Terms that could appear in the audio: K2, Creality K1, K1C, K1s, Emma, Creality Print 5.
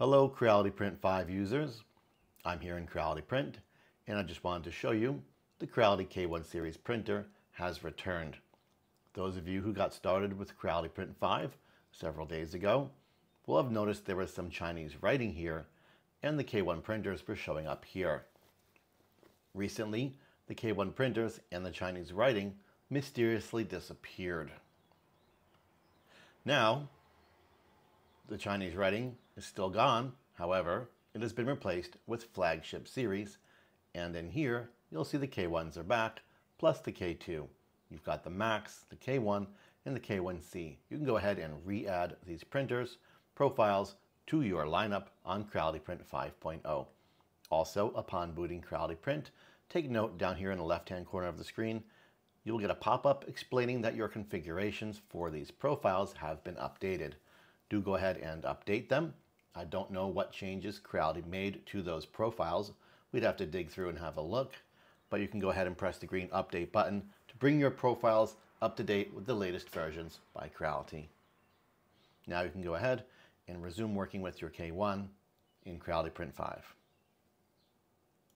Hello Creality Print 5 users, I'm here in Creality Print and I just wanted to show you the Creality K1 series printer has returned. Those of you who got started with Creality Print 5 several days ago will have noticed there was some Chinese writing here and the K1 printers were showing up here. Recently, the K1 printers and the Chinese writing mysteriously disappeared. Now, the Chinese writing is still gone, however, it has been replaced with flagship series, and in here you'll see the K1s are back, plus the K2. You've got the Max, the K1, and the K1C. You can go ahead and re-add these printers, profiles, to your lineup on Creality Print 5.0. Also, upon booting Creality Print, take note down here in the left-hand corner of the screen, you'll get a pop-up explaining that your configurations for these profiles have been updated. Do go ahead and update them. I don't know what changes Creality made to those profiles. We'd have to dig through and have a look, but you can go ahead and press the green update button to bring your profiles up to date with the latest versions by Creality. Now you can go ahead and resume working with your K1 in Creality Print 5.